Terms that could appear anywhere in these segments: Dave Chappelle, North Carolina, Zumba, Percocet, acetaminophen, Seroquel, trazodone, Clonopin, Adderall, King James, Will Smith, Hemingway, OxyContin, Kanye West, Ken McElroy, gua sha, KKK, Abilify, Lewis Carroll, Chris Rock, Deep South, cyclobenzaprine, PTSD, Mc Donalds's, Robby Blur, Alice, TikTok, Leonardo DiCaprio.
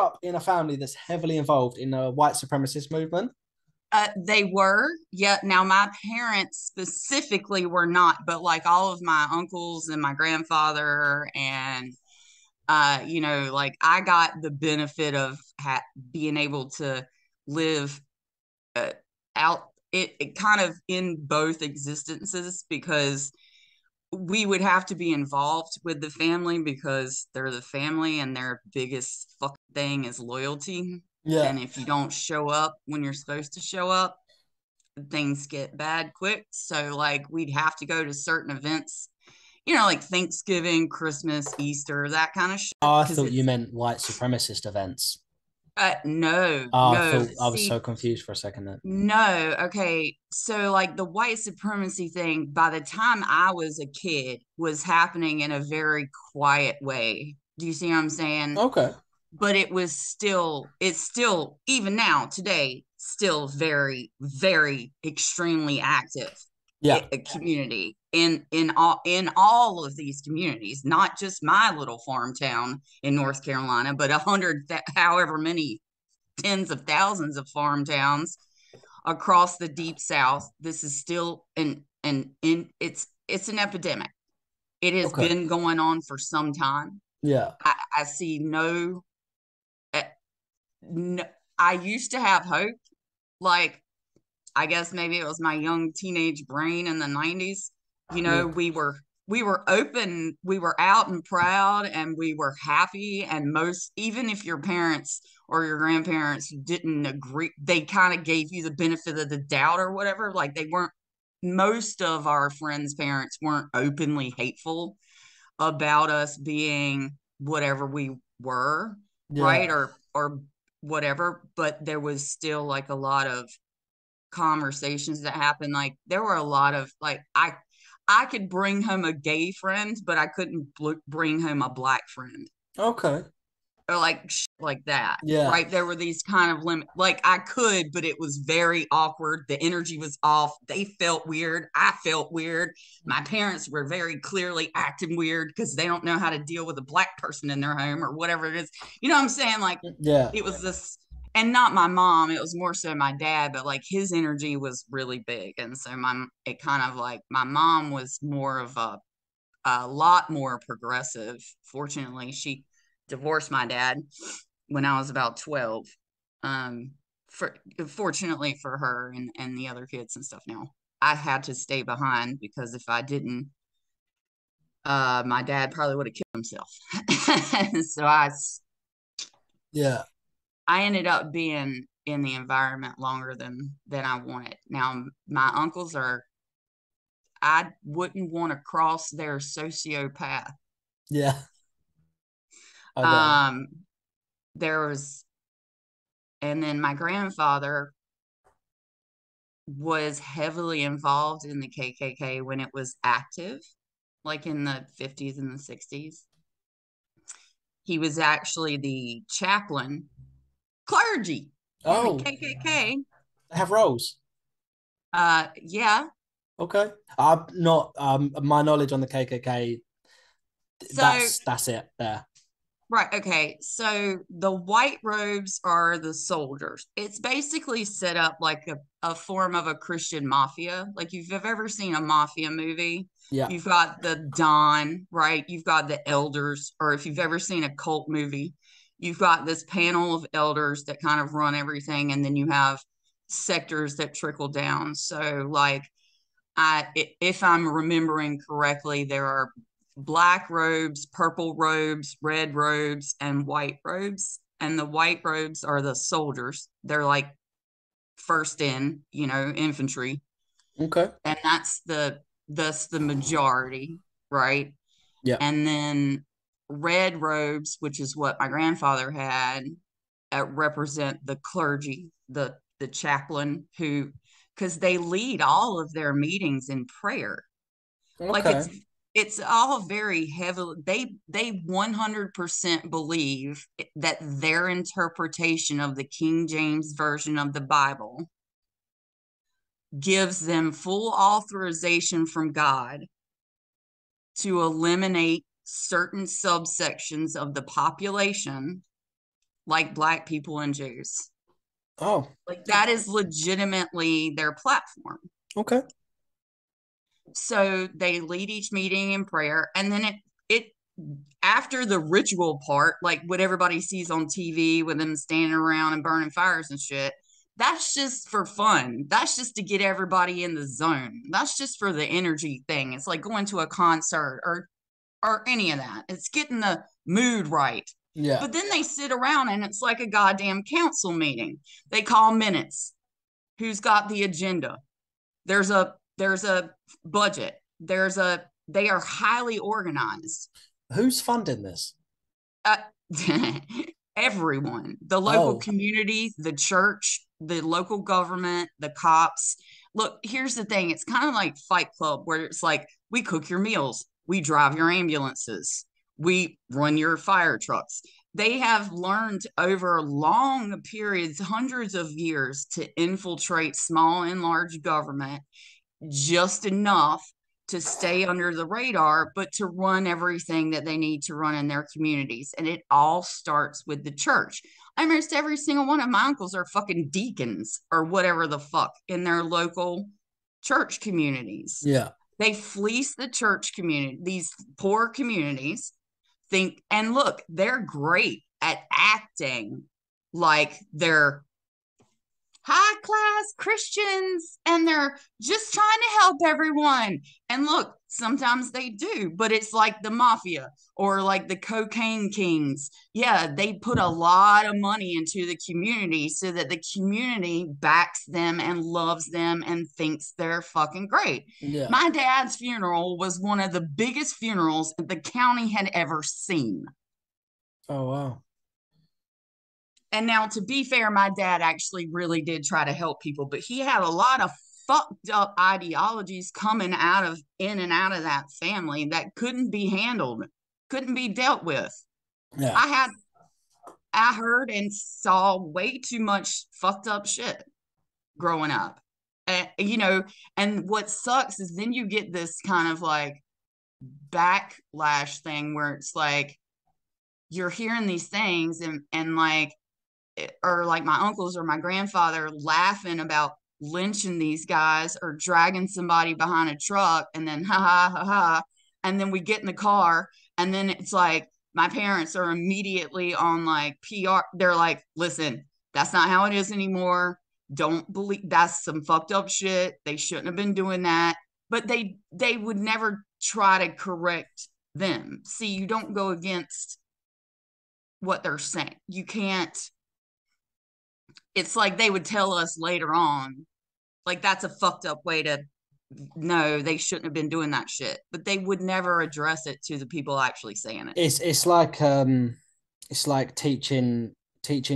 grew up in a family that's heavily involved in the white supremacist movement? They were, yeah. Now, my parents specifically were not, but like all of my uncles and my grandfather and, you know, like I got the benefit of being able to live out it kind of in both existences, because we would have to be involved with the family because they're the family and their biggest fucking thing is loyalty. Yeah. And if you don't show up when you're supposed to show up, things get bad quick. So like we'd have to go to certain events, you know, like Thanksgiving, Christmas, Easter, that kind of shit. Oh, I thought you meant white supremacist events. No. Oh, no. I was so confused for a second then. No. Okay. So like the white supremacy thing, by the time I was a kid, was happening in a very quiet way. Do you see what I'm saying? Okay. But it was still, it's still, even now, today, still very, very extremely active. Yeah. Community in all of these communities, not just my little farm town in North Carolina, but however many tens of thousands of farm towns across the deep South. This is still it's an epidemic. It has been going on for some time. Yeah. I see no, I used to have hope, like, I guess maybe it was my young teenage brain in the 90s. You know, we were open, we were out and proud, and we were happy. And most, even if your parents or your grandparents didn't agree, they kind of gave you the benefit of the doubt or whatever. Like they weren't, most of our friends' parents weren't openly hateful about us being whatever we were, right? Or whatever. But there was still like a lot of conversations that happened. Like there were a lot of like I could bring home a gay friend, but I couldn't bring home a black friend. Okay. Or like shit like that. Yeah. Right. There were these kind of limits. Like I could, but it was very awkward. The energy was off. They felt weird. I felt weird. My parents were very clearly acting weird because they don't know how to deal with a black person in their home or whatever it is. You know what I'm saying? Like it was this. And not my mom, it was more so my dad, but like his energy was really big. And so it kind of like, my mom was more of a lot more progressive. Fortunately, she divorced my dad when I was about 12. Fortunately for her and the other kids and stuff now. I had to stay behind because if I didn't, my dad probably would have killed himself. So I ended up being in the environment longer than I wanted. Now, my uncles I wouldn't want to cross their sociopath. Yeah. And then my grandfather was heavily involved in the KKK when it was active, like in the 50s and the 60s. He was actually the chaplain. Clergy. Oh, KKK. They have roles. Yeah. Okay. I'm not. My knowledge on the KKK. So, that's it. There. Right. Okay. So the white robes are the soldiers. It's basically set up like a form of a Christian mafia. Like if you've ever seen a mafia movie, you've got the Don, right? You've got the elders, or if you've ever seen a cult movie. You've got this panel of elders that kind of run everything. And then you have sectors that trickle down. So like, if I'm remembering correctly, there are black robes, purple robes, red robes, and white robes. And the white robes are the soldiers. They're like first in, you know, infantry. Okay. And that's the majority, right? Yeah. And then red robes, which is what my grandfather had, represent the clergy, the chaplain, who, because they lead all of their meetings in prayer. Okay. Like it's all very heavily. They 100% believe that their interpretation of the King James version of the Bible gives them full authorization from God to eliminate certain subsections of the population, like Black people and Jews. Oh. Like that is legitimately their platform. Okay. So they lead each meeting in prayer, and then it after the ritual part, like what everybody sees on TV with them standing around and burning fires and shit, that's just for fun. That's just to get everybody in the zone. That's just for the energy thing. It's like going to a concert or any of that. It's getting the mood right. Yeah. But then they sit around and it's like a goddamn council meeting. They call minutes. Who's got the agenda? There's a budget. They are highly organized. Who's funding this? Everyone. The local community, the church, the local government, the cops. Look, here's the thing. It's kind of like Fight Club, where it's like, we cook your meals. We drive your ambulances. We run your fire trucks. They have learned over long periods, hundreds of years, to infiltrate small and large government just enough to stay under the radar, but to run everything that they need to run in their communities. And it all starts with the church. Almost every single one of my uncles are fucking deacons or whatever the fuck in their local church communities. Yeah. They fleece the church community, these poor communities. Think, and look, they're great at acting like they're high class Christians and they're just trying to help everyone. And look, sometimes they do, but it's like the mafia or like the cocaine kings. Yeah, they put a lot of money into the community so that the community backs them and loves them and thinks they're fucking great. Yeah. My dad's funeral was one of the biggest funerals the county had ever seen. Oh, wow. And now, to be fair, my dad actually really did try to help people, but he had a lot of fucked up ideologies coming out of in and out of that family that couldn't be handled, couldn't be dealt with. Yeah. I heard and saw way too much fucked up shit growing up, and what sucks is then you get this kind of like backlash thing where it's like you're hearing these things and like, or like my uncles or my grandfather laughing about lynching these guys or dragging somebody behind a truck, and then ha ha ha ha, and then we get in the car, and then it's like my parents are immediately on like PR. They're like, listen, that's not how it is anymore. Don't believe, that's some fucked up shit. They shouldn't have been doing that. But they would never try to correct them. See, you don't go against what they're saying. You can't. It's like they would tell us later on, like, that's a fucked up way to, no, they shouldn't have been doing that shit. But they would never address it to the people actually saying it. It's like teaching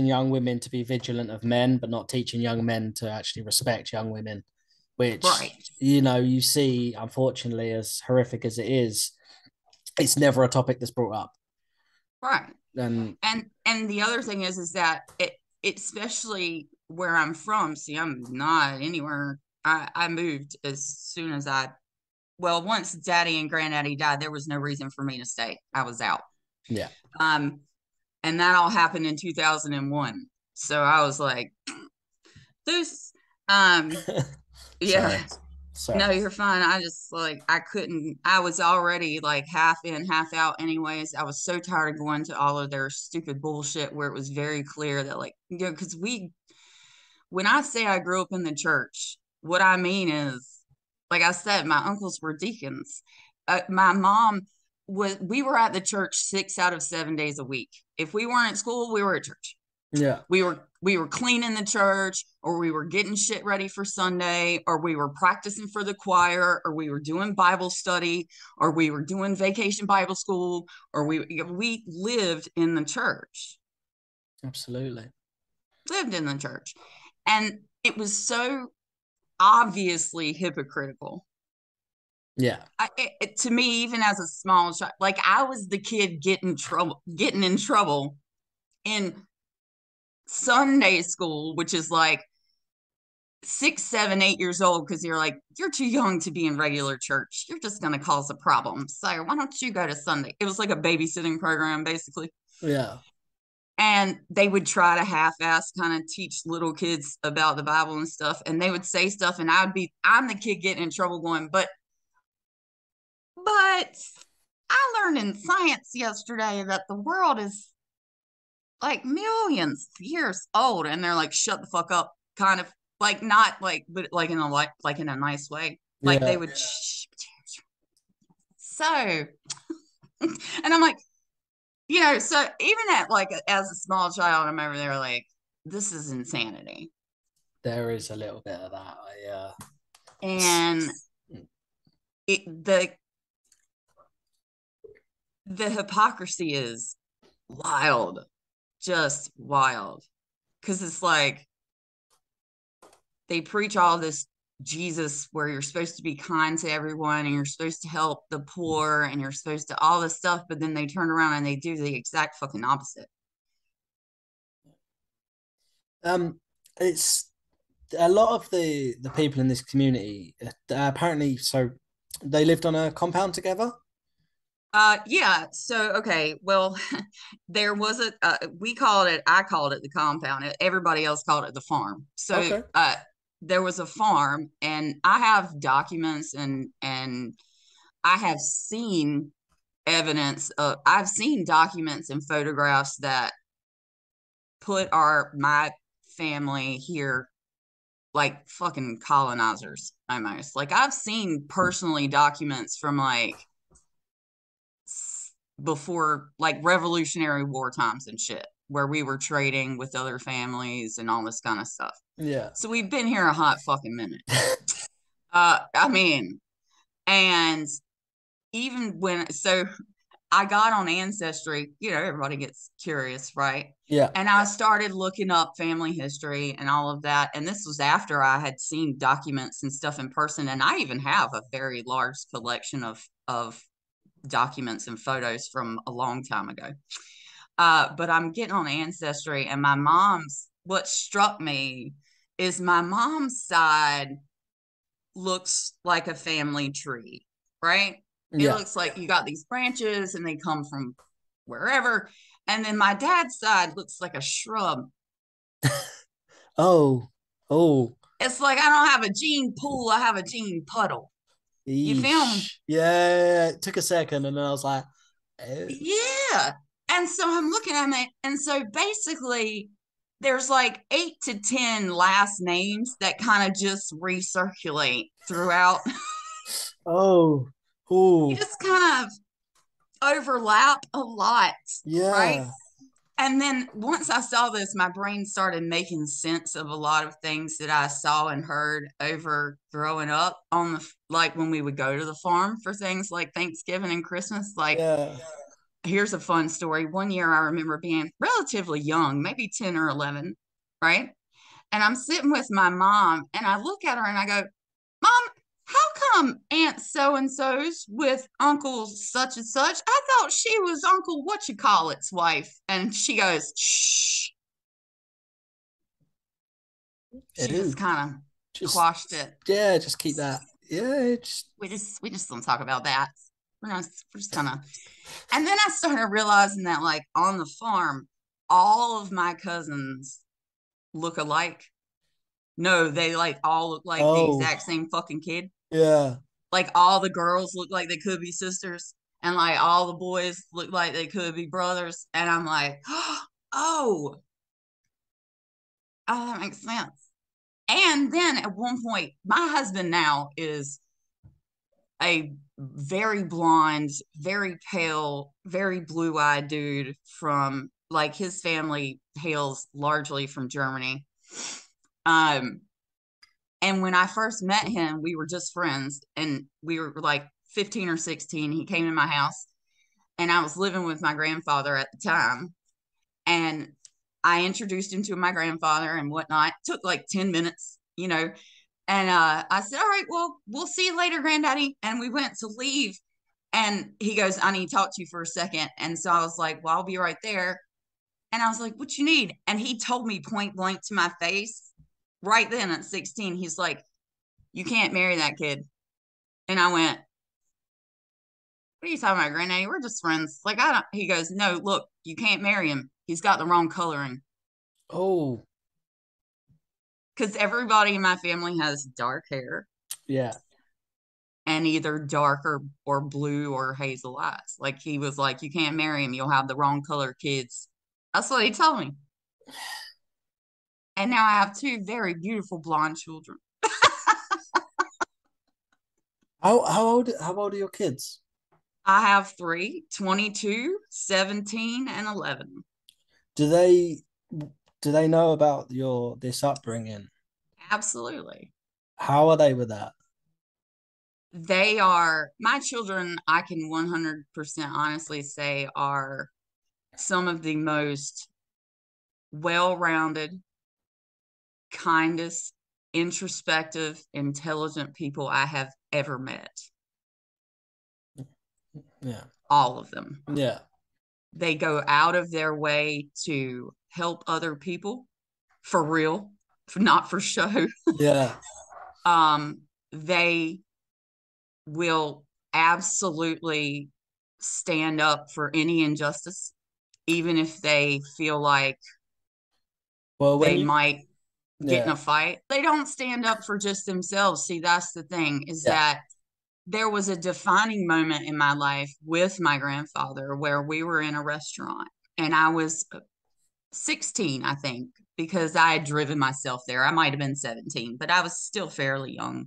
young women to be vigilant of men, but not teaching young men to actually respect young women, which, right, you know, you see, unfortunately, as horrific as it is, it's never a topic that's brought up. Right. And the other thing is that especially where I'm from, see, I'm not anywhere. I moved as soon as once daddy and granddaddy died, there was no reason for me to stay. I was out. Yeah. And that all happened in 2001. So I was like, this, yeah. Sorry. No, you're fine. I just like, I was already like half in, half out anyways. I was so tired of going to all of their stupid bullshit where it was very clear that, like, you know, because when I say I grew up in the church, what I mean is, like I said, my uncles were deacons. My mom we were at the church 6 out of 7 days a week. If we weren't at school, we were at church. Yeah. We were cleaning the church, or we were getting shit ready for Sunday, or we were practicing for the choir, or we were doing Bible study, or we were doing vacation Bible school, or we lived in the church. Absolutely. Lived in the church. And it was so obviously hypocritical. Yeah. To me, even as a small child, like, I was the kid getting in trouble in Sunday school, which is like 6, 7, 8 years old, because you're like, you're too young to be in regular church. You're just going to cause a problem. So why don't you go to Sunday? It was like a babysitting program, basically. Yeah. And they would try to half-ass kind of teach little kids about the Bible and stuff. And they would say stuff, and I'm the kid getting in trouble going, but I learned in science yesterday that the world is like millions of years old. And they're like, shut the fuck up, kind of like, not like, but like in a nice way. Like they would. So, and I'm like, you know, so even at like as a small child, I remember they were like, this is insanity. There is a little bit of that, yeah. And the hypocrisy is wild, just wild. Because it's like they preach all this Jesus where you're supposed to be kind to everyone and you're supposed to help the poor and you're supposed to all this stuff, but then they turn around and they do the exact fucking opposite. It's a lot of the people in this community apparently, so they lived on a compound together. Yeah. So, okay. Well, there was a, I called it the compound. Everybody else called it the farm. So, okay. There was a farm, and I have documents and I have seen evidence of, I've seen documents and photographs that put my family here like fucking colonizers almost. Like I've seen personally documents from like before, like Revolutionary War times and shit, where we were trading with other families and all this kind of stuff. Yeah. So we've been here a hot fucking minute. I mean, and even when, so I got on Ancestry, you know, everybody gets curious, right? Yeah. And I started looking up family history and all of that. And this was after I had seen documents and stuff in person. And I even have a very large collection of documents and photos from a long time ago. But I'm getting on Ancestry, and my mom's, what struck me is my mom's side looks like a family tree, right? Yeah. It looks like you got these branches and they come from wherever. And then my dad's side looks like a shrub. Oh. It's like, I don't have a gene pool. I have a gene puddle. Eesh. You feel me? Yeah. It took a second and then I was like, oh. Yeah. And so I'm looking at it. And so basically there's like 8 to 10 last names that kind of just recirculate throughout. Oh, you just kind of overlap a lot. Yeah. Right? And then once I saw this, my brain started making sense of a lot of things that I saw and heard over growing up on the, like when we would go to the farm for things like Thanksgiving and Christmas, like, yeah. Here's a fun story. One year I remember being relatively young, maybe 10 or 11, right? And I'm sitting with my mom and I look at her and I go, Mom, how come Aunt so-and-so's with Uncle such and such? I thought she was Uncle what-you-call-it's wife. And she goes, shh. She just kind of quashed it. Yeah, just keep that. Yeah. We just don't talk about that. We're just gonna. And then I started realizing that, like, on the farm, all of my cousins look alike. No, they like all look like the exact same fucking kid. Yeah. Like all the girls look like they could be sisters, and like all the boys look like they could be brothers. And I'm like, oh, that makes sense. And then at one point, my husband now is a very blonde, very pale, very blue-eyed dude from, like, his family hails largely from Germany. And when I first met him, we were just friends, and we were like 15 or 16. He came in my house, and I was living with my grandfather at the time, and I introduced him to my grandfather and whatnot. It took like 10 minutes, you know. And I said, all right, well, we'll see you later, Granddaddy. And we went to leave. And he goes, I need to talk to you for a second. And so I was like, well, I'll be right there. And I was like, what you need? And he told me point blank to my face right then at 16. He's like, you can't marry that kid. And I went, what are you talking about, Granddaddy? We're just friends. Like, I don't, he goes, no, look, you can't marry him. He's got the wrong coloring. Oh. Because everybody in my family has dark hair. Yeah. And either dark or blue or hazel eyes. Like, he was like, you can't marry him. You'll have the wrong color kids. That's what he told me. And now I have two very beautiful blonde children. How old are your kids? I have three, 22, 17, and 11. Do they know about this upbringing? Absolutely. How are they with that? They are, my children, I can 100% honestly say, are some of the most well-rounded, kindest, introspective, intelligent people I have ever met. Yeah. All of them. Yeah. They go out of their way to help other people for real, not for show. Yeah. They will absolutely stand up for any injustice, even if they feel like might get in a fight. They don't stand up for just themselves. See, that's the thing, is that there was a defining moment in my life with my grandfather where we were in a restaurant, and I was 16, I think, because I had driven myself there. I might have been 17, but I was still fairly young.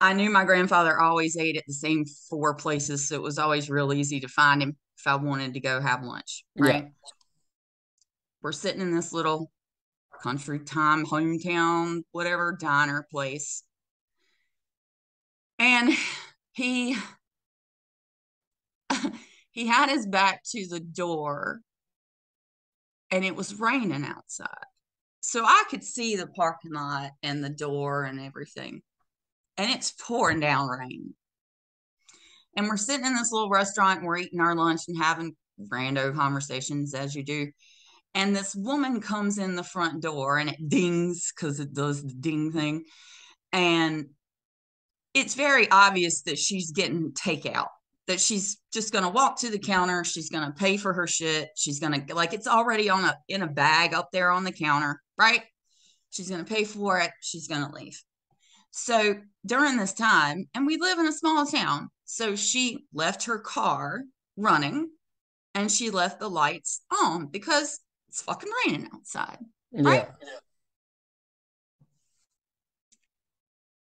I knew my grandfather always ate at the same four places, so it was always real easy to find him if I wanted to go have lunch, right? Yeah. We're sitting in this little country time, hometown, whatever diner place. And he had his back to the door, and it was raining outside. So I could see the parking lot and the door and everything. And it's pouring down rain. And we're sitting in this little restaurant, and we're eating our lunch and having rando conversations, as you do. And this woman comes in the front door, and it dings, because it does the ding thing. And it's very obvious that she's getting takeout, that she's just going to walk to the counter. She's going to pay for her shit. She's going to, like, it's already in a bag up there on the counter, right? She's going to pay for it. She's going to leave. So during this time, and we live in a small town, so she left her car running, and she left the lights on because it's fucking raining outside, right? Yeah.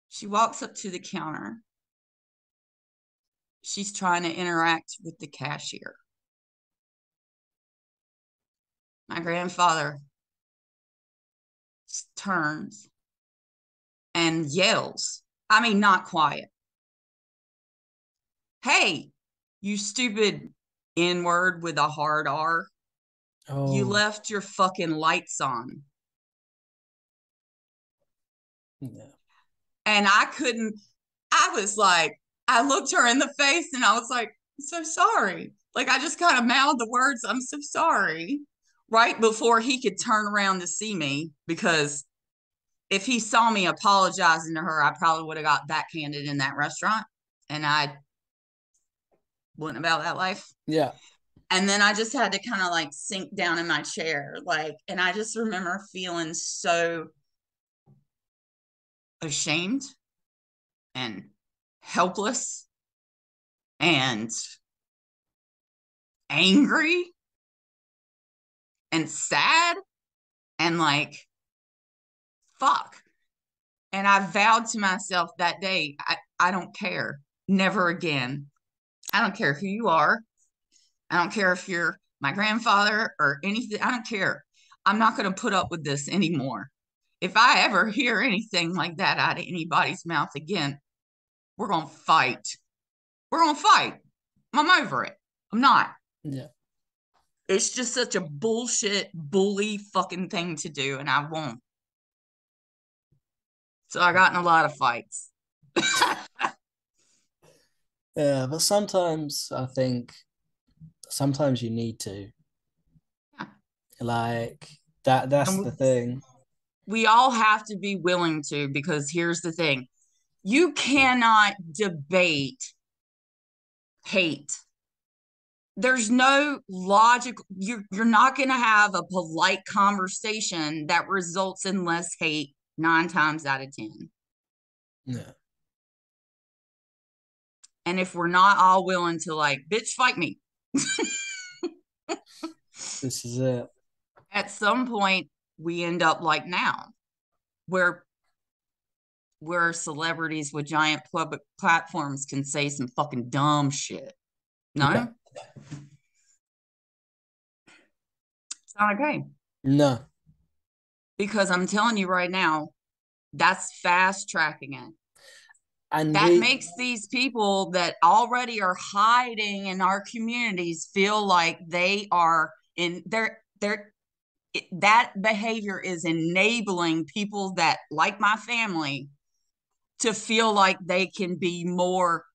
She walks up to the counter. She's trying to interact with the cashier. My grandfather turns and yells. I mean, not quiet. Hey, you stupid N-word with a hard R. Oh. You left your fucking lights on. No. And I was like, I looked her in the face and I was like, I'm so sorry. Like, I just kind of mouthed the words, I'm so sorry, right before he could turn around to see me. Because if he saw me apologizing to her, I probably would have got backhanded in that restaurant. And I wasn't about that life. Yeah. And then I just had to kind of like sink down in my chair. Like, and I just remember feeling so ashamed and helpless and angry and sad and like, fuck. And I vowed to myself that day, I don't care. Never again. I don't care who you are. I don't care if you're my grandfather or anything. I don't care. I'm not going to put up with this anymore. If I ever hear anything like that out of anybody's mouth again, we're going to fight. We're going to fight. I'm over it. I'm not. Yeah. It's just such a bullshit, bully fucking thing to do, and I won't. So I got in a lot of fights. Yeah, but sometimes I think sometimes you need to. Yeah. Like, that's the thing. We all have to be willing to, because here's the thing. You cannot debate hate. There's no logical, you're not going to have a polite conversation that results in less hate 9 times out of 10. No. And if we're not all willing to like, bitch, fight me. This is it. At some point, we end up like now, where celebrities with giant public platforms can say some fucking dumb shit. No? Yeah. It's not okay. No. Because I'm telling you right now, that's fast tracking it. And that makes these people that already are hiding in our communities feel like they are in their that behavior is enabling people that, like my family, to feel like they can be more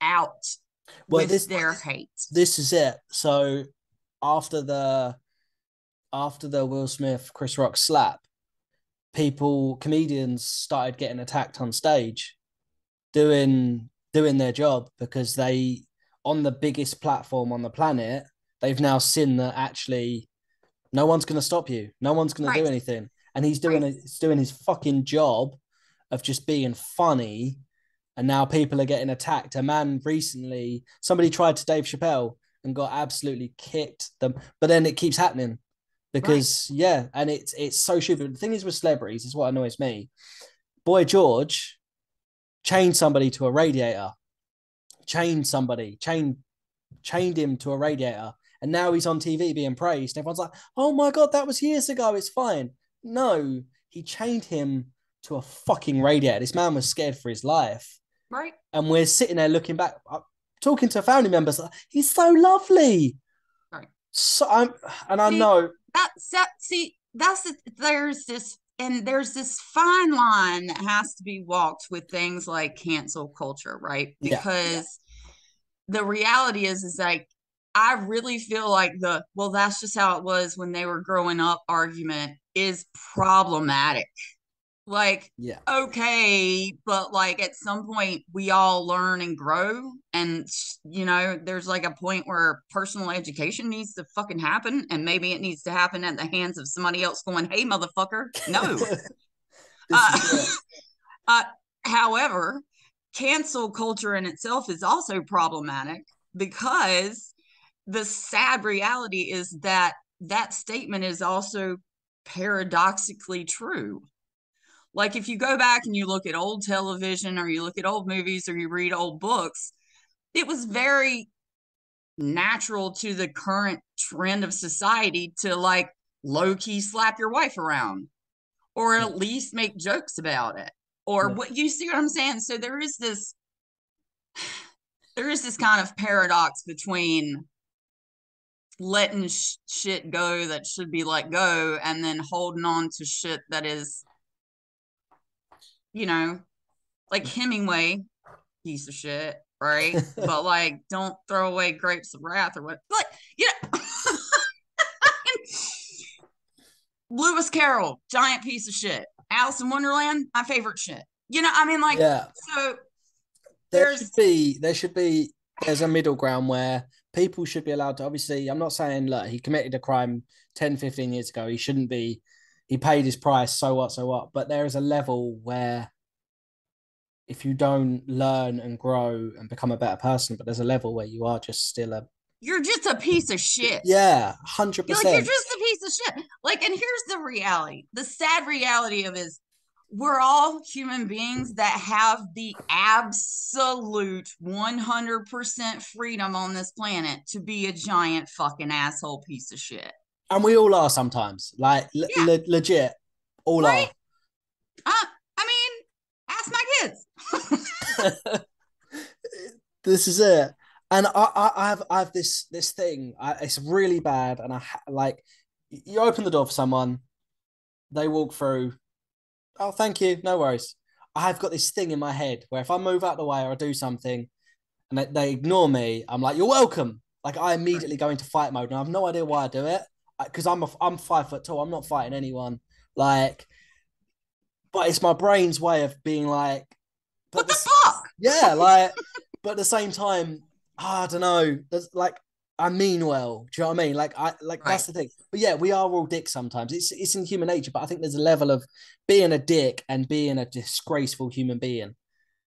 out with their hate. This is it. So after the Will Smith, Chris Rock slap, comedians started getting attacked on stage, doing their job, because they, on the biggest platform on the planet, they've now seen that actually no one's going to stop you. No one's going to do anything. And he's doing his fucking job of just being funny. And now people are getting attacked. A man recently, somebody tried to Dave Chappelle and got absolutely kicked them. But then it keeps happening because, yeah, and it's so stupid. The thing is with celebrities is what annoys me. Boy George chained somebody to a radiator. Chained him to a radiator. And now he's on TV being praised. Everyone's like, oh, my God, that was years ago. It's fine. No, he chained him to a fucking radiator. This man was scared for his life. Right. And we're sitting there looking back, talking to family members. Like, he's so lovely. Right. So there's this fine line that has to be walked with things like cancel culture, right? Because the reality is like, I really feel like that's just how it was when they were growing up argument is problematic. Like, okay, but like at some point we all learn and grow, and you know, there's like a point where personal education needs to fucking happen, and maybe it needs to happen at the hands of somebody else going, hey, motherfucker, no. However, cancel culture in itself is also problematic, because the sad reality is that that statement is also paradoxically true. Like if you go back and you look at old television, or you look at old movies, or you read old books, it was very natural to the current trend of society to like low-key slap your wife around, or at least make jokes about it. Or what, you see what I'm saying? So there is this kind of paradox between letting shit go that should be let go, and then holding on to shit that is, you know, like Hemingway, piece of shit, right? But like, don't throw away grapes of wrath or what, like, you know. Lewis Carroll, giant piece of shit. Alice in Wonderland, my favorite shit. You know, I mean, like, so there's a middle ground where people should be allowed to, obviously, I'm not saying, look, he committed a crime 10, 15 years ago. He shouldn't be. He paid his price, so what. But there is a level where if you don't learn and grow and become a better person, but there's a level where you are just still you're just a piece of shit. Yeah, 100%. Like, you're just a piece of shit. Like, and here's the reality. The sad reality of it is we're all human beings that have the absolute 100% freedom on this planet to be a giant fucking asshole piece of shit. And we all are sometimes, like, legit, all right? Are. I mean, ask my kids. This is it. And I have this thing. It's really bad. And I you open the door for someone, they walk through. Oh, thank you. No worries. I've got this thing in my head where if I move out of the way or I do something and they ignore me, I'm like, you're welcome. Like, I immediately go into fight mode, and I have no idea why I do it. Because I'm 5 foot tall. I'm not fighting anyone. Like, but it's my brain's way of being like, what the fuck? Yeah, like, But at the same time, I don't know. Like, I mean, well, do you know what I mean? Like, right. That's the thing. But yeah, we are all dicks sometimes. It's in human nature. But I think there's a level of being a dick and being a disgraceful human being.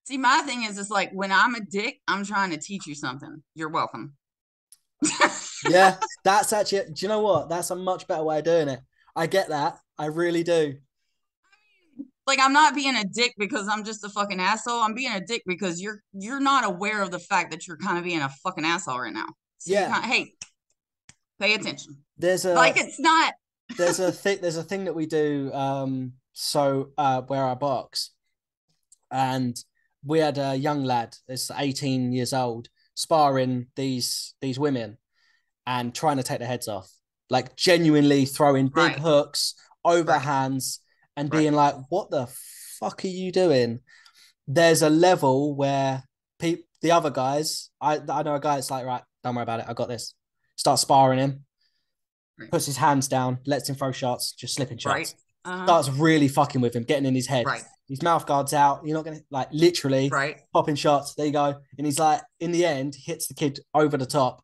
See, my thing is, it's like, when I'm a dick, I'm trying to teach you something. You're welcome. Yeah, that's actually, do you know what? That's a much better way of doing it. I get that. I really do. Like, I'm not being a dick because I'm just a fucking asshole. I'm being a dick because you're not aware of the fact that you're kind of being a fucking asshole right now. So yeah. Hey, pay attention. There's a, like, it's not. there's a thing that we do. So where I box, and we had a young lad that's 18 years old sparring these women and trying to take their heads off, like genuinely throwing big hooks, overhands, and being like, what the fuck are you doing? There's a level where the other guys, I know a guy that's like, right, don't worry about it, I got this. Start sparring him, puts his hands down, lets him throw shots, just slipping shots. Starts really fucking with him, getting in his head. His mouth guard's out. You're not going to, like, literally popping shots. There you go. And he's like, in the end, hits the kid over the top.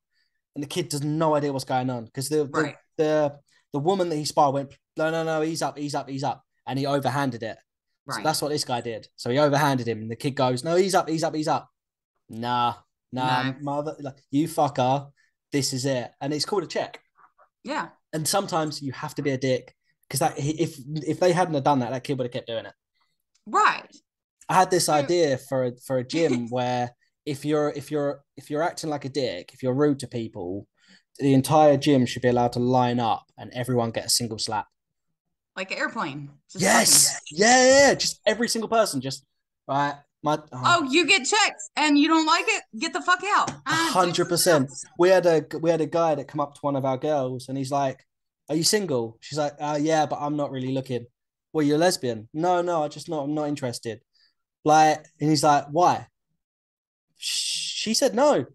And the kid has no idea what's going on. Because the woman that he sparred went, no, he's up. And he overhanded it. So that's what this guy did. So he overhanded him. And the kid goes, no, he's up. Nah, mother, like, you fucker. This is it. And it's called a check. Yeah. And sometimes you have to be a dick. Because that if they hadn't have done that, that kid would have kept doing it. Right. I had this idea for a gym where if you're acting like a dick, if you're rude to people, the entire gym should be allowed to line up and everyone get a single slap. Like an airplane. Yes. Yeah. Just every single person. Just you get checks and you don't like it. Get the fuck out. 100%. We had a guy that come up to one of our girls and he's like, "Are you single?" She's like, "Yeah, but I'm not really looking." Well, you're a lesbian. No, I'm not interested. Like, and he's like, why? She said no.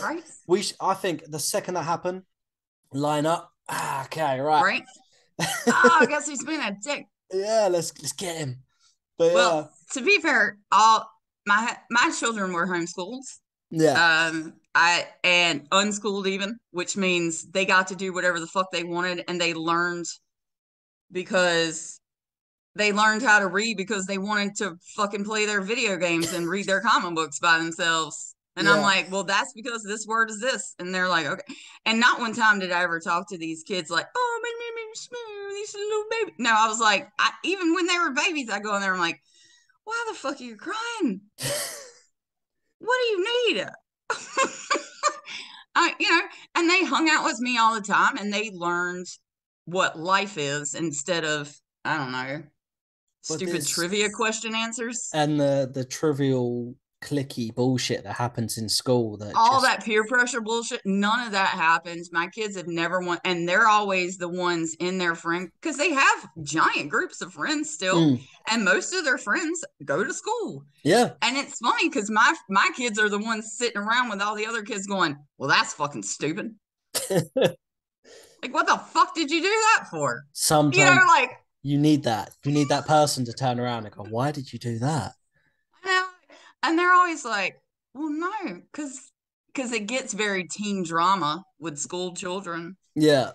Right. I think the second that happened, line up. Okay, right. Right. Oh, I guess he's been a dick. Yeah, let's get him. But well, to be fair, all my children were homeschooled. Yeah. And unschooled even, which means they got to do whatever the fuck they wanted, and they learned because. They learned how to read because they wanted to fucking play their video games and read their comic books by themselves. And I'm like, well, that's because this word is this. And they're like, okay. And not one time did I ever talk to these kids like, oh, my name is little baby. No, I was like, even when they were babies, I go in there, I'm like, why the fuck are you crying? What do you need? And they hung out with me all the time and they learned what life is instead of, I don't know. Stupid trivia question answers. And the trivial clicky bullshit that happens in school. That peer pressure bullshit, none of that happens. My kids have never won, and they're always the ones in their friend, because they have giant groups of friends still, and most of their friends go to school. Yeah. And it's funny because my kids are the ones sitting around with all the other kids going, well, that's fucking stupid. Like, what the fuck did you do that for? Sometimes. You need that. You need that person to turn around and go, why did you do that? And they're always like, well, no, because it gets very teen drama with school children. Yeah.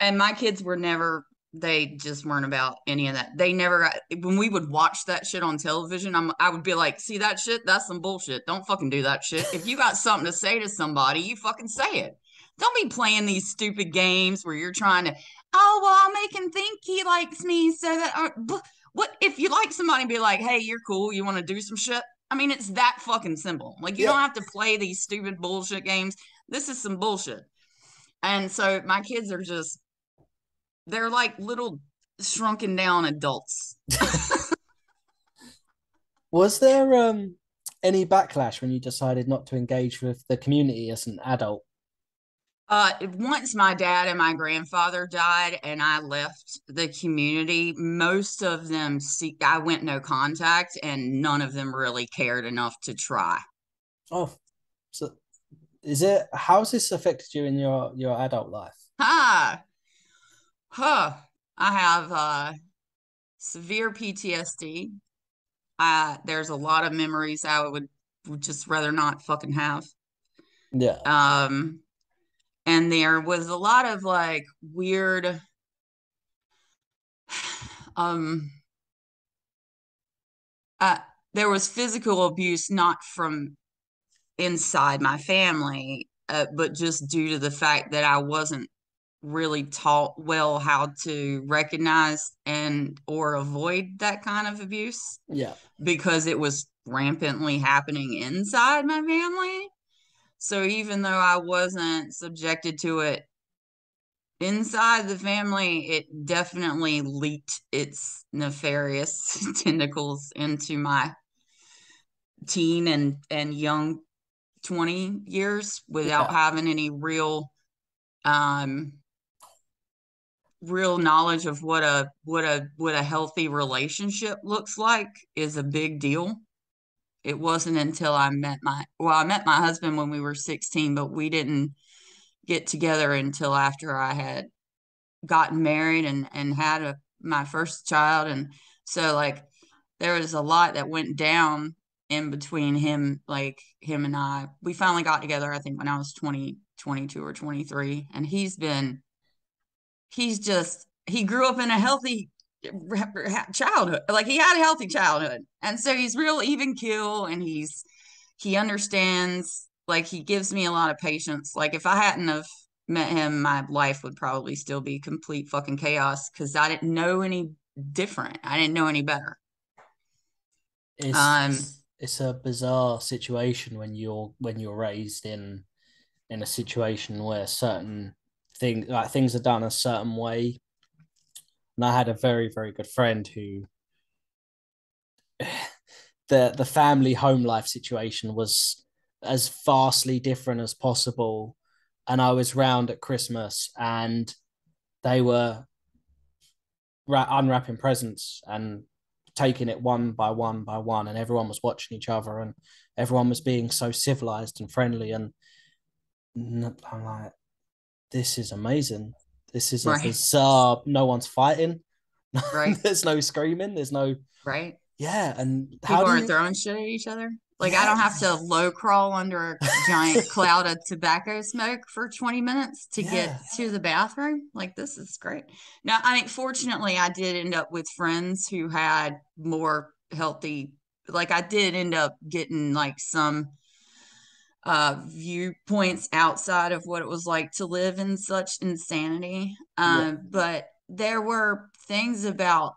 And my kids were never, they just weren't about any of that. They never, when we would watch that shit on television, I would be like, see that shit? That's some bullshit. Don't fucking do that shit. If you got something to say to somebody, you fucking say it. Don't be playing these stupid games where you're trying to, oh, well, I'll make him think he likes me so that, what if you like somebody, be like, hey, you're cool. You want to do some shit? I mean, it's that fucking simple. Like, you don't have to play these stupid bullshit games. This is some bullshit. And so my kids are just, they're like little shrunken down adults. Was there any backlash when you decided not to engage with the community as an adult? Once my dad and my grandfather died and I left the community, most of them, I went no contact, and none of them really cared enough to try. Oh, so how's this affected you in your adult life? I have severe PTSD. There's a lot of memories I would would just rather not fucking have. Yeah. And there was a lot of like weird, there was physical abuse, not from inside my family, but just due to the fact that I wasn't really taught well how to recognize and or avoid that kind of abuse. Yeah. Because it was rampantly happening inside my family. So even though I wasn't subjected to it inside the family, it definitely leaked its nefarious tentacles into my teen and young 20 years without having any real real knowledge of what a healthy relationship looks like is a big deal. It wasn't until I met my husband when we were 16, but we didn't get together until after I had gotten married and had my first child. And so like there was a lot that went down in between him, like him and I. We finally got together, I think when I was 22 or 23, and he grew up in a healthy childhood. Like he had a healthy childhood. And so he's real even-keel, and he understands, like he gives me a lot of patience. Like if I hadn't have met him, my life would probably still be complete fucking chaos. 'Cause I didn't know any different. I didn't know any better. It's a bizarre situation when you're raised in a situation where certain things are done a certain way. And I had a very, very good friend who the family home life situation was as vastly different as possible. And I was round at Christmas and they were unwrapping presents and taking it one by one by one, and everyone was watching each other and everyone was being so civilized and friendly. And I'm like, this is amazing. This is a bizarre, no one's fighting. Right. There's no screaming. There's no... Right. Yeah. And how people aren't throwing shit at each other. Like, yeah. I don't have to low crawl under a giant cloud of tobacco smoke for 20 minutes to get to the bathroom. Like, this is great. Now, I mean, fortunately, I did end up with friends who had more healthy... Like, I did end up getting, like, some... viewpoints outside of what it was like to live in such insanity. But there were things about,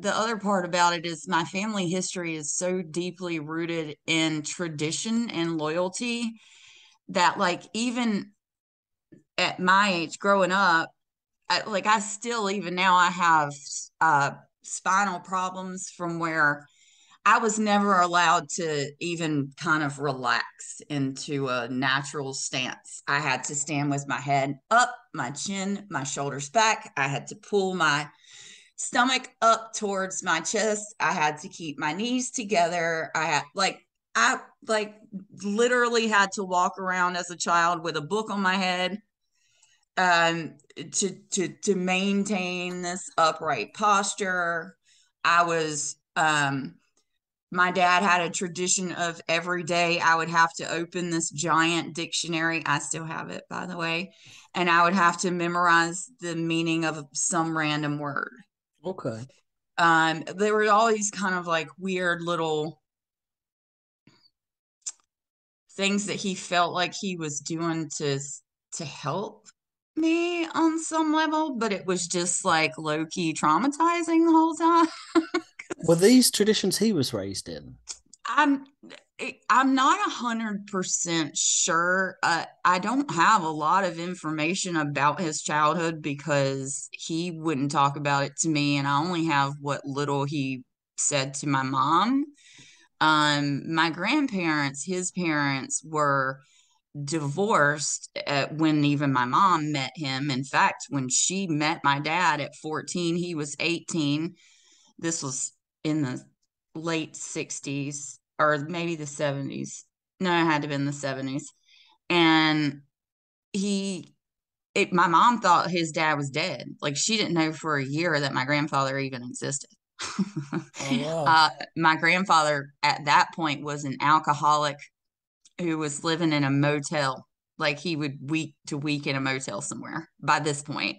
the other part about it is my family history is so deeply rooted in tradition and loyalty that like, even at my age growing up, I still, even now I have spinal problems from where I was never allowed to even kind of relax into a natural stance. I had to stand with my head up, my chin, my shoulders back. I had to pull my stomach up towards my chest. I had to keep my knees together. I literally had to walk around as a child with a book on my head to maintain this upright posture. I was my dad had a tradition of every day I would have to open this giant dictionary. I still have it, by the way. And I would have to memorize the meaning of some random word. Okay. There were all these kind of like weird little things that he felt like he was doing to help me on some level, but it was just like low-key traumatizing the whole time. Were these traditions he was raised in? I'm not 100% sure. I don't have a lot of information about his childhood because he wouldn't talk about it to me, and I only have what little he said to my mom. My grandparents, his parents, were divorced when even my mom met him. In fact, when she met my dad at 14, he was 18. This was in the late 60s or maybe the 70s. No, it had to have been the 70s. And my mom thought his dad was dead. Like she didn't know for a year that my grandfather even existed. Oh, wow. My grandfather at that point was an alcoholic who was living in a motel. Like he would week to week in a motel somewhere by this point.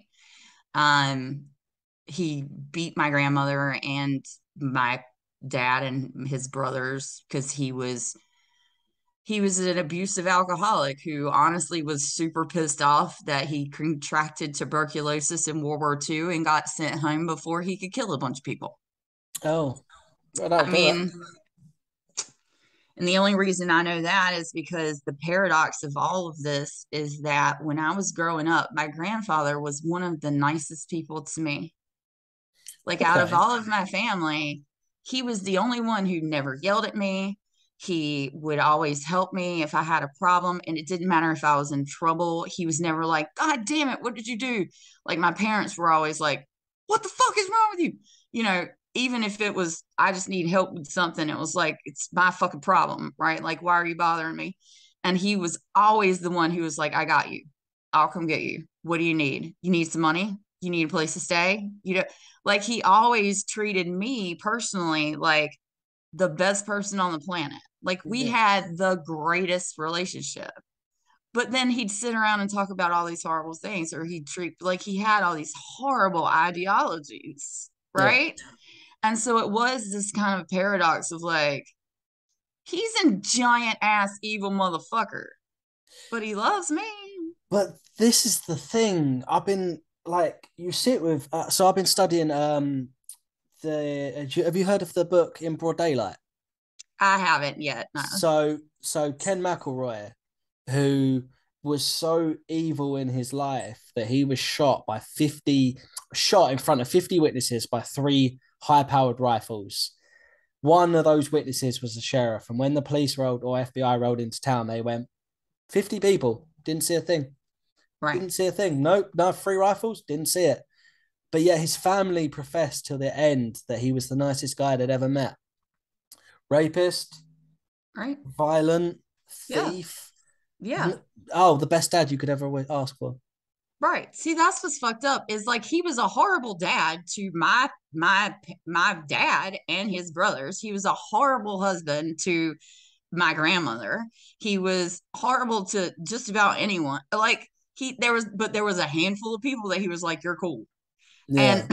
He beat my grandmother and my dad and his brothers because he was an abusive alcoholic who honestly was super pissed off that he contracted tuberculosis in World War II and got sent home before he could kill a bunch of people. Oh, and the only reason I know that is because the paradox of all of this is that when I was growing up, my grandfather was one of the nicest people to me. Like, out of all of my family, he was the only one who never yelled at me. He would always help me if I had a problem. And it didn't matter if I was in trouble. He was never like, God damn it, what did you do? Like, my parents were always like, what the fuck is wrong with you? You know, even if it was, I just need help with something, it was like, it's my fucking problem, right? Like, why are you bothering me? And he was always the one who was like, I got you. I'll come get you. What do you need? You need some money? You need a place to stay? You know, like, he always treated me personally like the best person on the planet. Like, we had the greatest relationship. But then he'd sit around and talk about all these horrible things, or he'd treat, like, he had all these horrible ideologies, right? Yeah. And so it was this kind of paradox of like, he's a giant ass evil motherfucker, but he loves me. But this is the thing. I've been like, you sit with, so I've been studying, have you heard of the book In Broad Daylight? I haven't yet. No. So Ken McElroy, who was so evil in his life that he was shot in front of 50 witnesses by 3 high-powered rifles. One of those witnesses was the sheriff, and when the police rolled or FBI rolled into town, they went, 50 people, didn't see a thing. Right. Didn't see a thing. Nope, no, 3 rifles, didn't see it. But yet his family professed till the end that he was the nicest guy they'd ever met. Rapist, right? Violent, thief. Yeah. Oh, the best dad you could ever ask for. Right. See, that's what's fucked up is, like, he was a horrible dad to my dad and his brothers. He was a horrible husband to my grandmother. He was horrible to just about anyone. Like, there was a handful of people that he was like, you're cool. Yeah.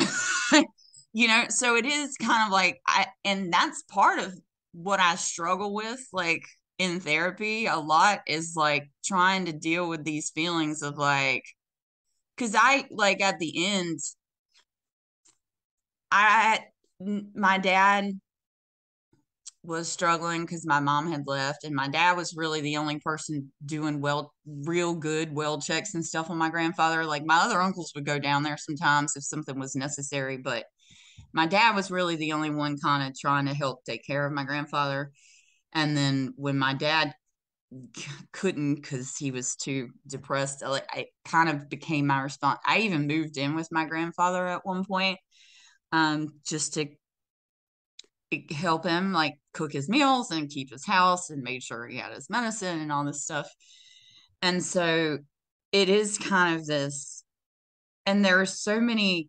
And, you know, so it is kind of like, and that's part of what I struggle with, like, in therapy a lot, is like trying to deal with these feelings of like, because I, like, at the end, my dad was struggling because my mom had left, and my dad was really the only person doing real good checks and stuff on my grandfather. Like, my other uncles would go down there sometimes if something was necessary, but my dad was really the only one kind of trying to help take care of my grandfather. And then when my dad couldn't because he was too depressed, I kind of became my response. I even moved in with my grandfather at one point, just to help him, like, cook his meals and keep his house and made sure he had his medicine and all this stuff. And so it is kind of this, and there are so many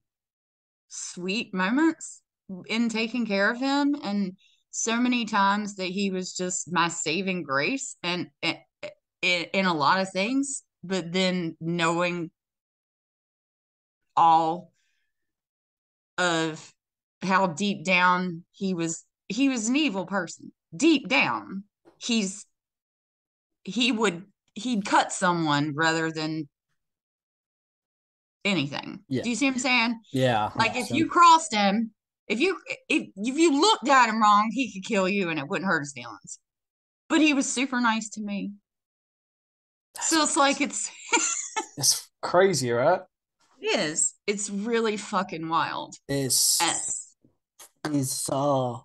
sweet moments in taking care of him, and so many times that he was just my saving grace and in a lot of things. But then knowing all of how deep down he was an evil person. Deep down, he'd cut someone rather than anything. Yeah. Do you see what I'm saying? Yeah. Like, if you crossed him, if you looked at him wrong, he could kill you and it wouldn't hurt his feelings. But he was super nice to me. So it's like, it's it's crazy, right? It is. It's really fucking wild. It's hard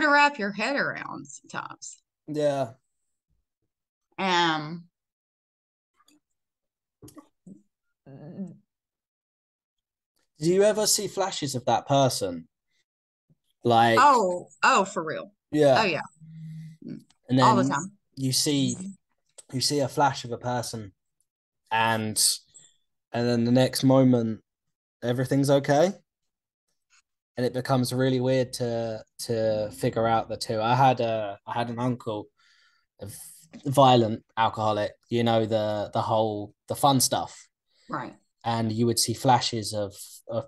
to wrap your head around sometimes. Yeah. Do you ever see flashes of that person? Like, oh, for real? Yeah. Oh, yeah. And then all the time. You see a flash of a person, and then the next moment, everything's okay. and it becomes really weird to figure out the two. I had an uncle, a violent alcoholic, you know, the fun stuff, right? And you would see flashes of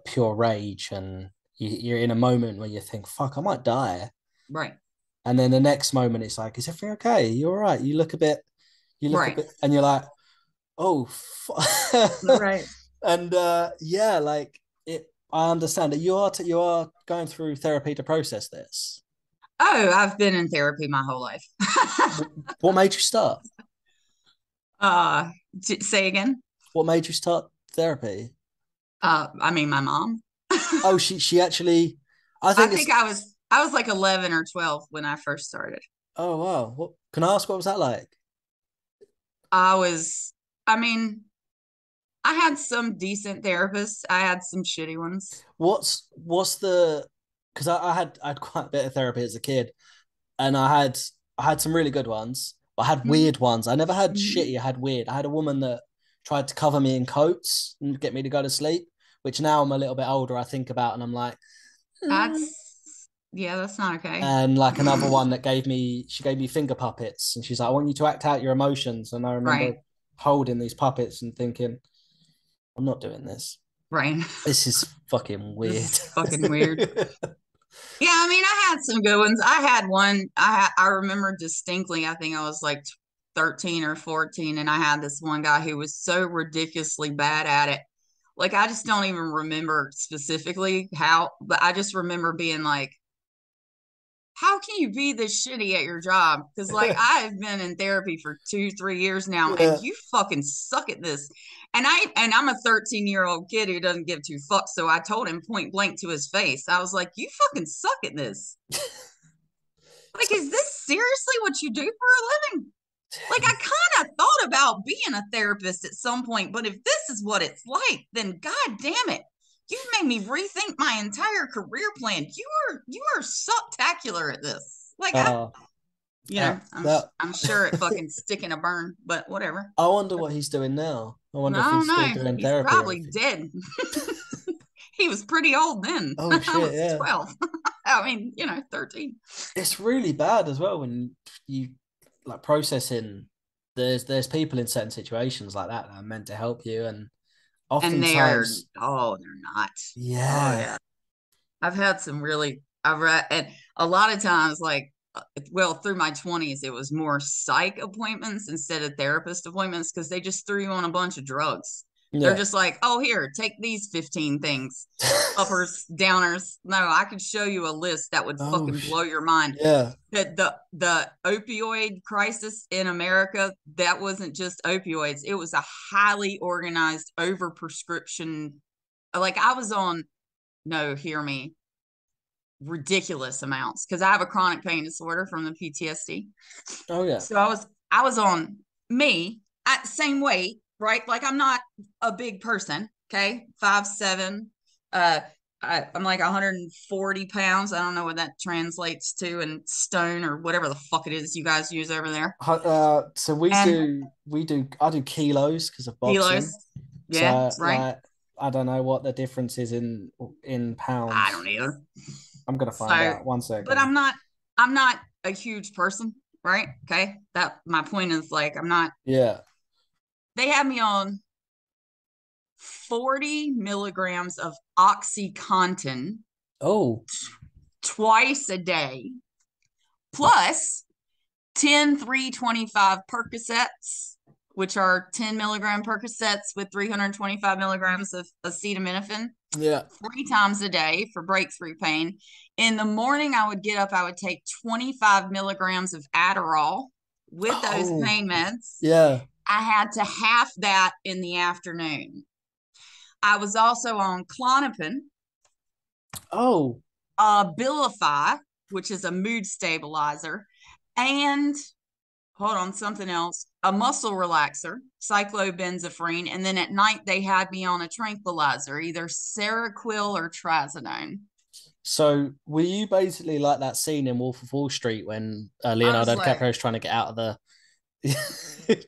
pure rage, and you're in a moment where you think, fuck, I might die, right? And then the next moment it's like, is everything okay? You're all right? You look a bit, right, a bit, and you're like, oh, right. And yeah, like, it, I understand that you are going through therapy to process this. Oh, I've been in therapy my whole life. What made you start? Say again. What made you start therapy? I mean, my mom. Oh, she actually. I think I was like 11 or 12 when I first started. Oh wow! Can I ask, what was that like? I had some decent therapists. I had some shitty ones. Because I had quite a bit of therapy as a kid, and I had some really good ones. But I had weird ones. I never had shitty. I had weird. I had a woman that tried to cover me in coats and get me to go to sleep, which now I'm a little bit older, I think about, and I'm like, that's not okay. And like another one that she gave me finger puppets, and she's like, I want you to act out your emotions. And I remember holding these puppets and thinking, I'm not doing this. Right. This is fucking weird. Yeah, I mean, I had some good ones. I had one, I remember distinctly, I think I was like 13 or 14, and I had this one guy who was so ridiculously bad at it. Like, I just don't even remember specifically how, but I just remember being like, how can you be this shitty at your job? Because, like, I have been in therapy for 2-3 years now, and you fucking suck at this. And I'm a 13-year-old kid who doesn't give two fucks, so I told him point blank to his face. I was like, you fucking suck at this. Like, is this seriously what you do for a living? Like, I kind of thought about being a therapist at some point, but if this is what it's like, then god damn it, you've made me rethink my entire career plan. You are spectacular at this. Like, I'm sure it fucking sticking a burn, but whatever. I wonder what he's doing now. I wonder if he's still doing therapy. He's probably dead. He was pretty old then. Oh shit, I was 12. I mean, 13. It's really bad as well when you, like, processing, there's people in certain situations like that are meant to help you, and oftentimes they're not. Yeah. Oh, yeah. I've had some really, and a lot of times, like, well, through my 20s, it was more psych appointments instead of therapist appointments, because they just threw you on a bunch of drugs. Yeah. They're just like, oh, here, take these 15 things. Uppers, downers. No, I could show you a list that would fucking blow your mind. Yeah. That the opioid crisis in America, that wasn't just opioids. It was a highly organized overprescription. Like, I was on, ridiculous amounts, because I have a chronic pain disorder from the PTSD. Oh, yeah. So I was on me at same weight. Right. Like, I'm not a big person. Okay. 5'7". I'm like 140 pounds. I don't know what that translates to in stone or whatever the fuck it is you guys use over there. So I do kilos because of boxing. Kilos. Yeah. So, right. Like, I don't know what the difference is in pounds. I don't either. I'm going to find out. 1 second. But I'm not a huge person. Right. Okay. That, my point is, like, I'm not. Yeah. They had me on 40 milligrams of OxyContin. Oh. Twice a day, plus 10 325 Percocets, which are 10 milligram Percocets with 325 milligrams of acetaminophen. Yeah. 3 times a day for breakthrough pain. In the morning, I would get up, I would take 25 milligrams of Adderall with those pain meds. Yeah. I had to half that in the afternoon. I was also on Clonopin. Oh. Abilify, which is a mood stabilizer. And, something else. A muscle relaxer, cyclobenzaprine. And then at night, they had me on a tranquilizer, either Seroquel or trazodone. So were you basically like that scene in Wolf of Wall Street when Leonardo DiCaprio is trying to get out of the...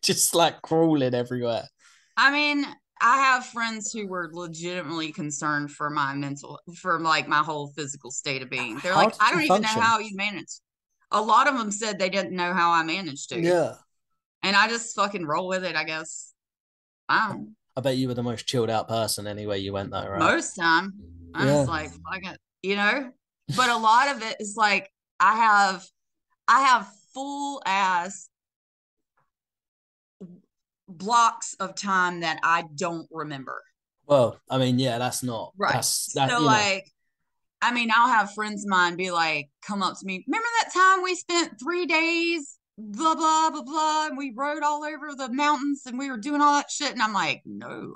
just like crawling everywhere? I mean, I have friends who were legitimately concerned for my mental, for like my whole physical state of being. They're like, I don't even know how you managed. A lot of them said they didn't know how I managed to. Yeah. And I just fucking roll with it, I guess. Wow. I bet you were the most chilled out person anyway you went though, right? Most time. I was like, fuck it, you know? But a lot of it is like, I have full ass blocks of time that I don't remember. Well, I mean, yeah, that's not right. So like, I mean, I'll have friends of mine be like, come up to me, remember that time we spent 3 days, blah, blah, blah, blah, and we rode all over the mountains and we were doing all that shit? And I'm like, no.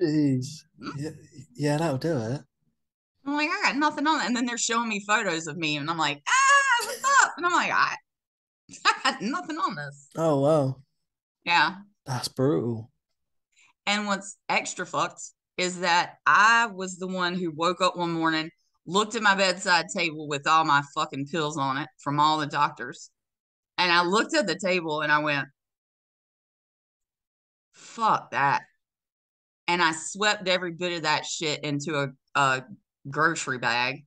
Jeez. Yeah, that'll do it. I'm like, I got nothing on it. And then they're showing me photos of me and I'm like, ah, what's up? And I'm like, I got nothing on this. Oh, wow. Yeah. That's brutal. And what's extra fucked is that I was the one who woke up one morning, looked at my bedside table with all my fucking pills on it from all the doctors. And I looked at the table and I went, fuck that. And I swept every bit of that shit into a grocery bag.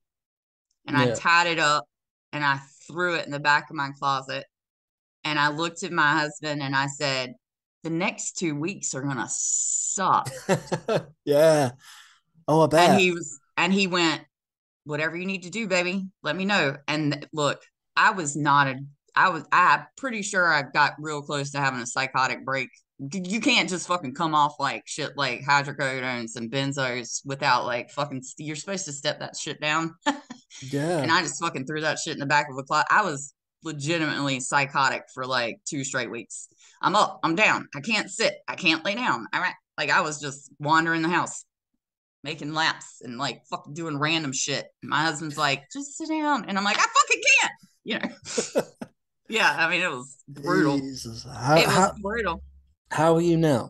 And I tied it up and I threw it in the back of my closet. And I looked at my husband and I said, the next 2 weeks are going to suck. Yeah. Oh, I bet. And he went, whatever you need to do, baby, let me know. And look, I'm pretty sure I got real close to having a psychotic break. You can't just fucking come off like shit like hydrocodones and benzos without like fucking, you're supposed to step that shit down. Yeah. And I just fucking threw that shit in the back of a closet. I was legitimately psychotic for like 2 straight weeks. I'm up, I'm down. I can't sit. I can't lay down. All right. Like I was just wandering the house, making laps and like fucking doing random shit. And my husband's like, just sit down. And I'm like, I fucking can't, you know? Yeah. I mean, it was brutal. Jesus. It was brutal. How are you now?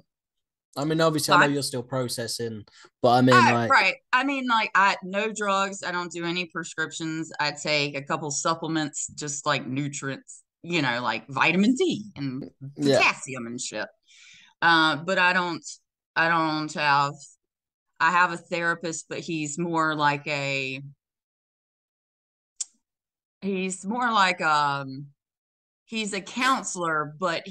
I mean, obviously, I know you're still processing, but I mean, right. I mean, like, no drugs. I don't do any prescriptions. I take a couple supplements, just like nutrients, you know, like vitamin D and potassium and shit. But I have a therapist, but he's a counselor, but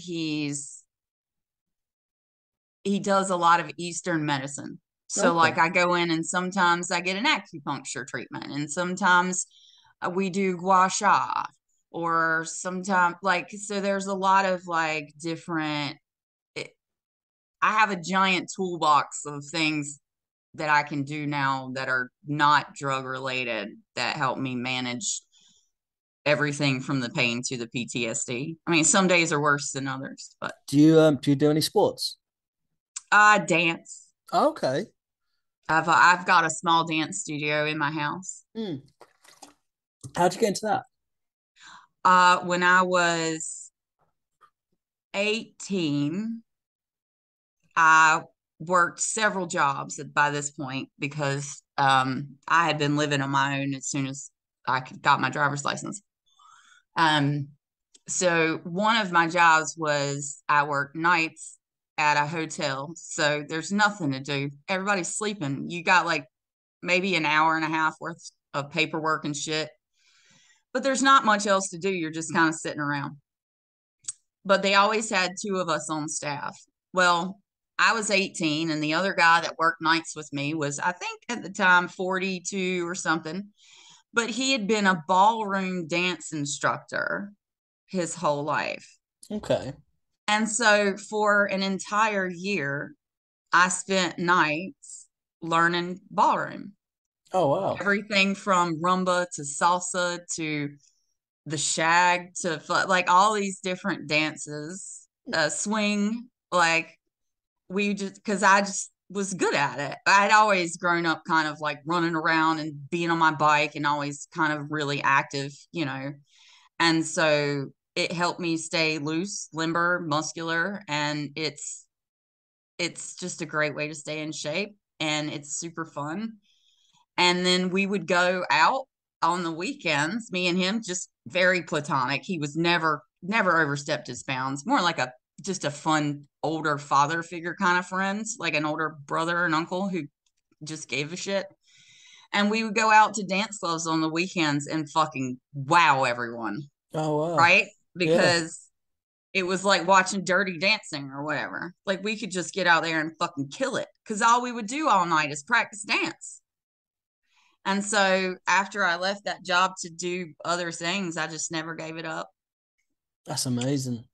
he does a lot of Eastern medicine. So like I go in and sometimes I get an acupuncture treatment and sometimes we do gua sha or sometimes like, so there's a lot of like different, I have a giant toolbox of things that I can do now that are not drug related that help me manage everything from the pain to the PTSD. I mean, some days are worse than others, but do you do any sports? Dance. Okay. I've got a small dance studio in my house. Mm. How'd you get into that? When I was 18, I worked several jobs by this point because I had been living on my own as soon as I got my driver's license. So one of my jobs was I worked nights at a hotel, so there's nothing to do, everybody's sleeping, you got like maybe an hour and a half worth of paperwork and shit, but there's not much else to do, you're just kind of sitting around. But they always had 2 of us on staff. Well, I was 18 and the other guy that worked nights with me was, I think at the time, 42 or something, but he had been a ballroom dance instructor his whole life. Okay. And so for an entire year, I spent nights learning ballroom. Oh, wow. Everything from rumba to salsa to the shag to like all these different dances, swing. Like we just, because I just was good at it. I had always grown up kind of like running around and being on my bike and always kind of really active, you know. And so it helped me stay loose, limber, muscular, and it's just a great way to stay in shape, and it's super fun. And then we would go out on the weekends, me and him, just very platonic. He was never overstepped his bounds, more like a just a fun older father figure kind of friends, like an older brother and uncle who just gave a shit. And we would go out to dance clubs on the weekends and fucking wow everyone. Oh, wow. Right? Because it was like watching Dirty Dancing or whatever. Like, we could just get out there and fucking kill it. Because all we would do all night is practice dance. And so after I left that job to do other things, I just never gave it up. That's amazing.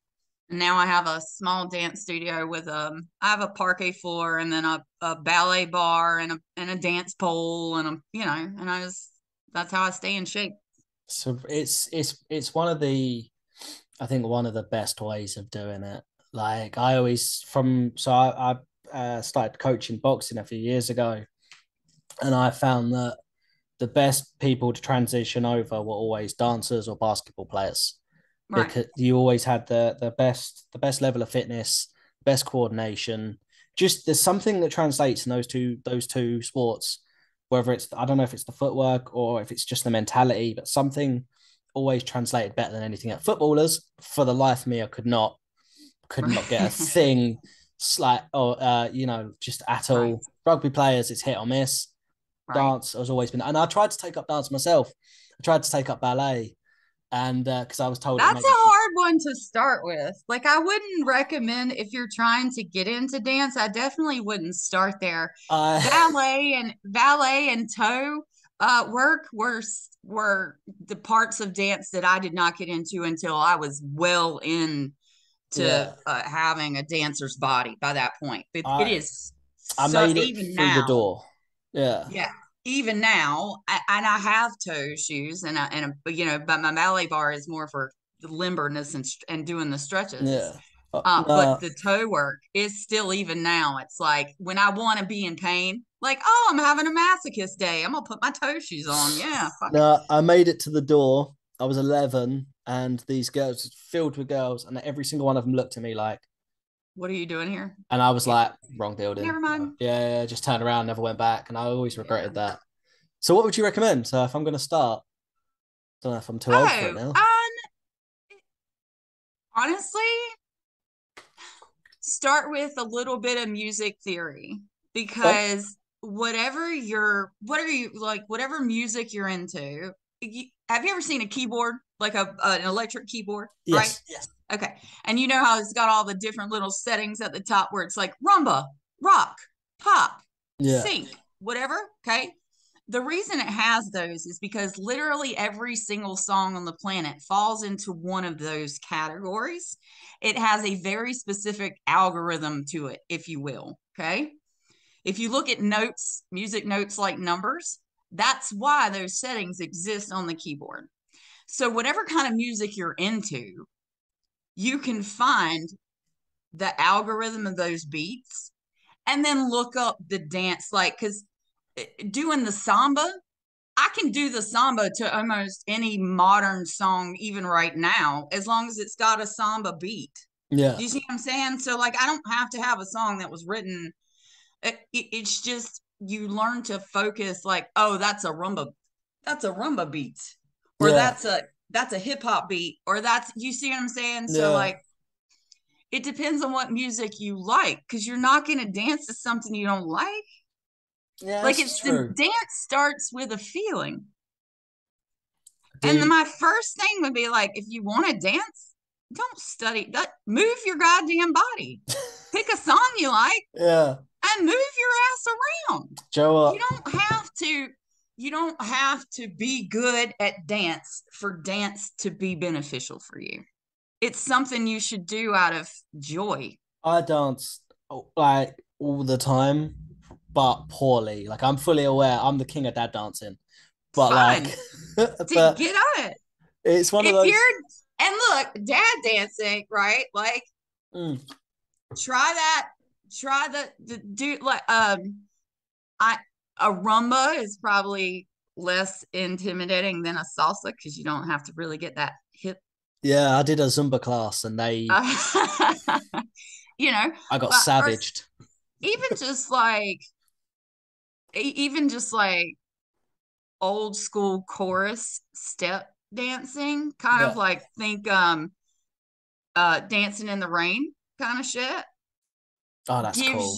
And now I have a small dance studio with I have a parquet floor and then a ballet bar and a dance pole and that's how I stay in shape. So it's one of the best ways of doing it. Like, I always I started coaching boxing a few years ago, and I found that the best people to transition over were always dancers or basketball players. Right. Because you always had the best level of fitness, best coordination. Just there's something that translates in those two sports, whether it's, I don't know if it's the footwork or if it's just the mentality, but something always translated better than anything. At footballers, for the life of me, I could not get a thing slight or just at all. Right. Rugby players, it's hit or miss. Right. Dance has always been, and I tried to take up dance myself. I tried to take up ballet. And because I was told that's a hard one to start with. Like, I wouldn't recommend, if you're trying to get into dance, I definitely wouldn't start there. Ballet and toe work were the parts of dance that I did not get into until I was well into having a dancer's body by that point. Yeah. Even now, I have toe shoes, but my ballet bar is more for limberness and doing the stretches. Yeah. But the toe work is still, even now, it's like when I want to be in pain, like, oh, I'm having a masochist day, I'm going to put my toe shoes on. Yeah. No, I made it to the door. I was 11, and these girls, filled with girls, and every single one of them looked at me like, what are you doing here? And I was like, wrong building. Never mind. Yeah, just turned around, never went back. And I always regretted that. So what would you recommend? So if I'm going to start, I don't know if I'm too old for it now. Honestly, start with a little bit of music theory, because whatever music you're into, have you ever seen a keyboard, like an electric keyboard? Yes. Right? Yes. Okay. And you know how it's got all the different little settings at the top where it's like rumba, rock, pop, sync, whatever. Okay. The reason it has those is because literally every single song on the planet falls into one of those categories. It has a very specific algorithm to it, if you will. Okay. If you look at notes, music notes like numbers, that's why those settings exist on the keyboard. So whatever kind of music you're into, you can find the algorithm of those beats and then look up the dance. Like, because doing the samba, I can do the samba to almost any modern song, even right now, as long as it's got a samba beat. Yeah. Do you see what I'm saying? So, like, I don't have to have a song that was written. It's just, you learn to focus, like, oh, that's a rumba beat, or that's a hip hop beat, or you see what I'm saying? Yeah. So, like, it depends on what music you like, because you're not going to dance to something you don't like. Yeah, like, it's true. The dance starts with a feeling. And then my first thing would be, like, if you want to dance, don't study. Move your goddamn body. Pick a song you like. Yeah. And move your ass around. Joe up. You don't have to be good at dance for dance to be beneficial for you. It's something you should do out of joy. I dance, like, all the time, but poorly. Like, I'm fully aware I'm the king of dad dancing. But fun. Like, but get on it. It's one of those. And look, dad dancing, right? Like, try that. Try the dude. Like, a rumba is probably less intimidating than a salsa, because you don't have to really get that hip. Yeah, I did a Zumba class, and they, I got savaged. Even just like old school chorus step dancing, kind of like think Dancing in the Rain. kind of shit. Oh, that's cool.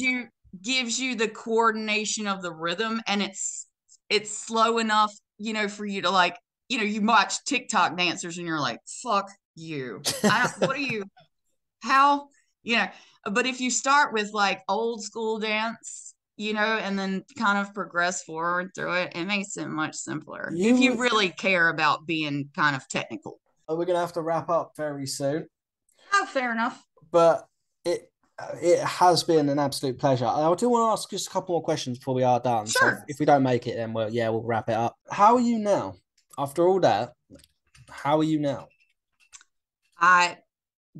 Gives you the coordination of the rhythm, and it's slow enough, you know, for you to like, you know, you watch TikTok dancers and you're like, fuck you. You know, but if you start with like old school dance, you know, and then kind of progress forward through it, it makes it much simpler. If you really care about being kind of technical. We're going to have to wrap up very soon. Oh, fair enough. But it has been an absolute pleasure. I do want to ask just a couple more questions before we are done. Sure. So if we don't make it, then we'll wrap it up. How are you now? After all that, how are you now?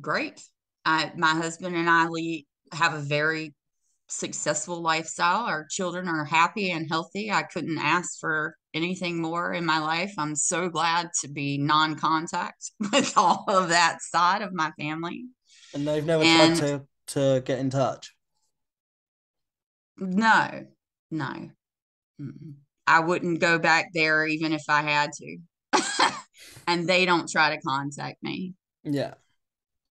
Great. My husband and I have a very successful lifestyle. Our children are happy and healthy. I couldn't ask for anything more in my life. I'm so glad to be non-contact with all of that side of my family. And they've never tried to get in touch? No. Mm-mm. I wouldn't go back there even if I had to. And they don't try to contact me. Yeah.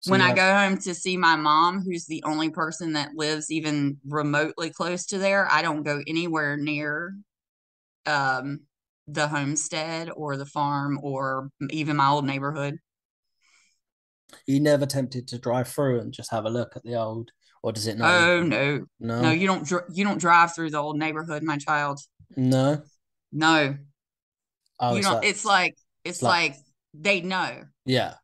So when I go home to see my mom, who's the only person that lives even remotely close to there, I don't go anywhere near the homestead or the farm or even my old neighborhood. You never tempted to drive through and just have a look at the old, or does it not? Oh, no. No, you don't drive through the old neighborhood, my child. No. Oh, you don't. It's like they know. Yeah.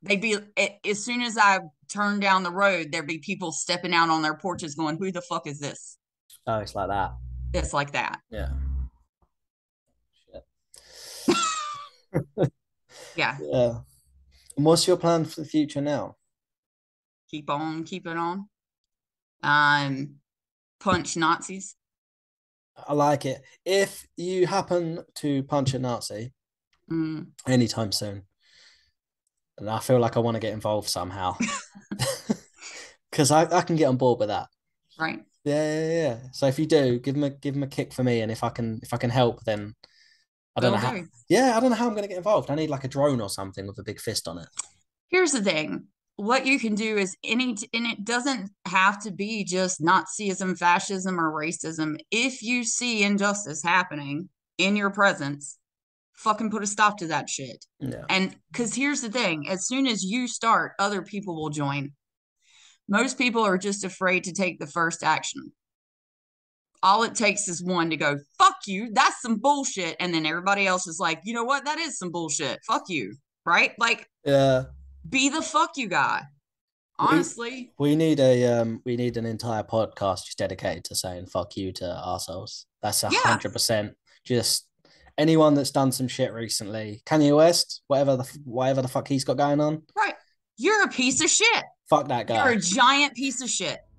As soon as I turn down the road, there'd be people stepping out on their porches going, who the fuck is this? Oh, it's like that. It's like that. Yeah. Shit. Yeah. And what's your plan for the future now? Keep on keeping on. Punch Nazis. I like it. If you happen to punch a Nazi anytime soon, and I feel like I want to get involved somehow, because I can get on board with that. Right. Yeah. So if you do, give them a kick for me, and if I can help, then I don't know how I'm going to get involved. I need like a drone or something with a big fist on it. Here's the thing. What you can do is and it doesn't have to be just Nazism, fascism, or racism. If you see injustice happening in your presence, fucking put a stop to that shit. Yeah. And because here's the thing. As soon as you start, other people will join. Most people are just afraid to take the first action. All it takes is one to go, fuck you, that's some bullshit. And then everybody else is like, you know what? That is some bullshit. Fuck you. Right? Like, yeah. Be the fuck you guy. Honestly. We need an entire podcast just dedicated to saying fuck you to ourselves. That's 100%. Just anyone that's done some shit recently. Kanye West, whatever the fuck he's got going on. Right. You're a piece of shit. Fuck that guy. You're a giant piece of shit.